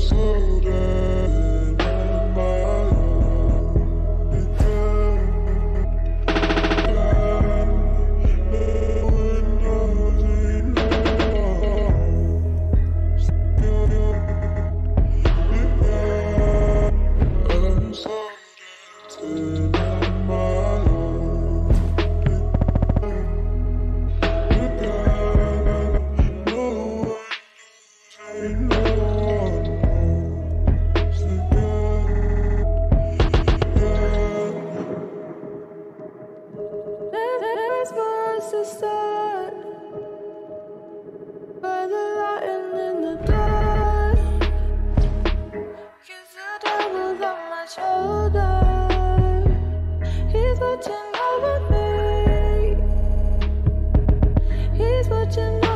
so dead on my own. I'm so dead on my own. Sad by the lightning in the dark, you feel down with on my shoulder. He's watching over me. He's watching over me.